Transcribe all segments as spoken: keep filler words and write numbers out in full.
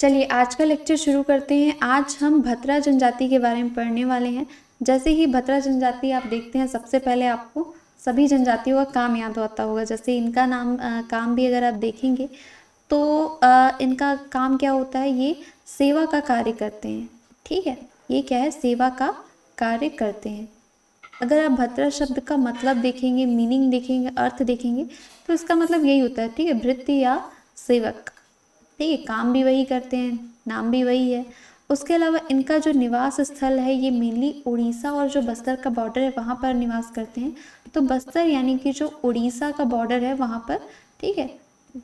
चलिए आज का लेक्चर शुरू करते हैं। आज हम भतरा जनजाति के बारे में पढ़ने वाले हैं। जैसे ही भतरा जनजाति आप देखते हैं, सबसे पहले आपको सभी जनजातियों का काम याद होता होगा। जैसे इनका नाम आ, काम भी अगर आप देखेंगे तो आ, इनका काम क्या होता है, ये सेवा का कार्य करते हैं। ठीक है, ये क्या है, सेवा का कार्य करते हैं। अगर आप भतरा शब्द का मतलब देखेंगे, मीनिंग देखेंगे, अर्थ देखेंगे, तो इसका मतलब यही होता है। ठीक है, भृत्य या सेवक। ठीक है, काम भी वही करते हैं, नाम भी वही है। उसके अलावा इनका जो निवास स्थल है, ये मेनली उड़ीसा और जो बस्तर का बॉर्डर है वहाँ पर निवास करते हैं। तो बस्तर यानी कि जो उड़ीसा का बॉर्डर है वहाँ पर, ठीक है,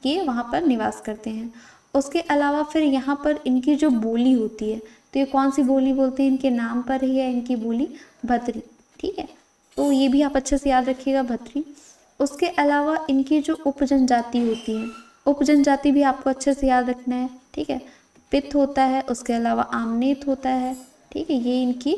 ये वहाँ पर निवास करते हैं। उसके अलावा फिर यहाँ पर इनकी जो बोली होती है, तो ये कौन सी बोली बोलते हैं, इनके नाम पर ही है इनकी बोली, भतरी। ठीक है, तो ये भी आप अच्छे से याद रखिएगा, भतरी। उसके अलावा इनकी जो उपजनजाति होती है, उपजनजाति भी आपको अच्छे से याद रखना है। ठीक है, पित्त होता है, उसके अलावा आमनेत होता है। ठीक है, ये इनकी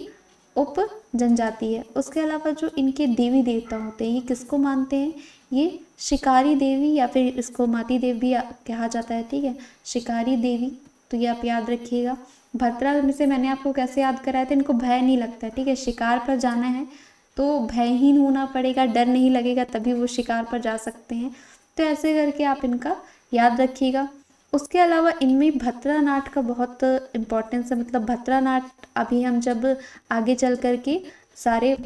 उपजनजाति है। उसके अलावा जो इनके देवी देवता होते हैं, ये किसको मानते हैं, ये शिकारी देवी या फिर इसको माति देवी कहा जाता है। ठीक है, शिकारी देवी, तो ये आप याद रखिएगा। भतरा में से मैंने आपको कैसे याद कराया था, इनको भय नहीं लगता है। ठीक है, शिकार पर जाना है तो भयहीन होना पड़ेगा, डर नहीं लगेगा, तभी वो शिकार पर जा सकते हैं। तो ऐसे करके आप इनका याद रखिएगा। उसके अलावा इनमें भतरा नाट का बहुत इम्पोर्टेंस है। मतलब भतरा नाट अभी हम जब आगे चल कर के सारे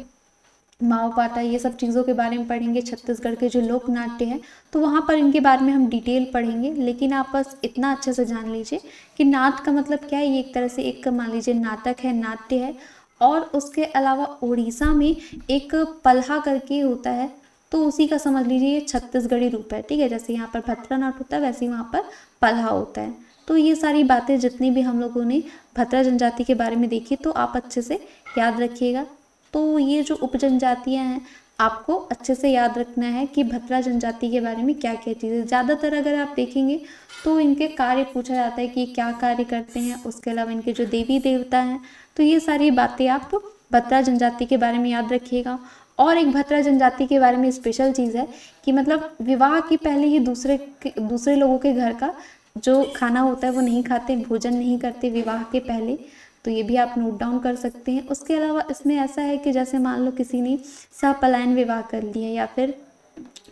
माओपाता ये सब चीज़ों के बारे में पढ़ेंगे, छत्तीसगढ़ के जो लोक नाट्य हैं, तो वहाँ पर इनके बारे में हम डिटेल पढ़ेंगे। लेकिन आप बस इतना अच्छे से जान लीजिए कि नाट का मतलब क्या है। ये एक तरह से एक मान लीजिए नाटक है, नाट्य है। और उसके अलावा उड़ीसा में एक पलहा करके होता है, तो उसी का समझ लीजिए ये छत्तीसगढ़ी रूप है। ठीक है, जैसे यहाँ पर भतरा नाट होता है, वैसे ही वहाँ पर पलहा होता है। तो ये सारी बातें जितनी भी हम लोगों ने भतरा जनजाति के बारे में देखी, तो आप अच्छे से याद रखिएगा। तो ये जो उपजनजातियाँ हैं, आपको अच्छे से याद रखना है कि भतरा जनजाति के बारे में क्या क्या चीज़ें। ज़्यादातर अगर आप देखेंगे तो इनके कार्य पूछा जाता है कि क्या कार्य करते हैं। उसके अलावा इनके जो देवी देवता हैं, तो ये सारी बातें आप भतरा जनजाति के बारे में याद रखिएगा। और एक भतरा जनजाति के बारे में स्पेशल चीज़ है कि मतलब विवाह के पहले ही दूसरे दूसरे लोगों के घर का जो खाना होता है वो नहीं खाते, भोजन नहीं करते विवाह के पहले। तो ये भी आप नोट डाउन कर सकते हैं। उसके अलावा इसमें ऐसा है कि जैसे मान लो किसी ने सहपलायन विवाह कर लिया या फिर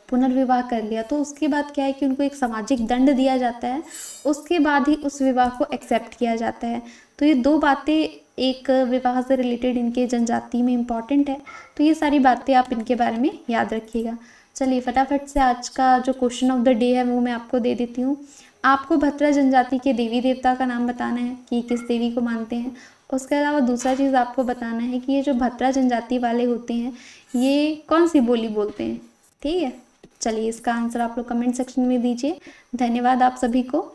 पुनर्विवाह कर लिया, तो उसके बाद क्या है कि उनको एक सामाजिक दंड दिया जाता है, उसके बाद ही उस विवाह को एक्सेप्ट किया जाता है। तो ये दो बातें एक विवाह से रिलेटेड इनके जनजाति में इम्पॉर्टेंट है। तो ये सारी बातें आप इनके बारे में याद रखिएगा। चलिए फटाफट से आज का जो क्वेश्चन ऑफ द डे है वो मैं आपको दे देती हूँ। आपको भतरा जनजाति के देवी देवता का नाम बताना है कि किस देवी को मानते हैं। उसके अलावा दूसरा चीज़ आपको बताना है कि ये जो भतरा जनजाति वाले होते हैं, ये कौन सी बोली बोलते हैं। ठीक है, चलिए इसका आंसर आप लोग कमेंट सेक्शन में दीजिए। धन्यवाद आप सभी को।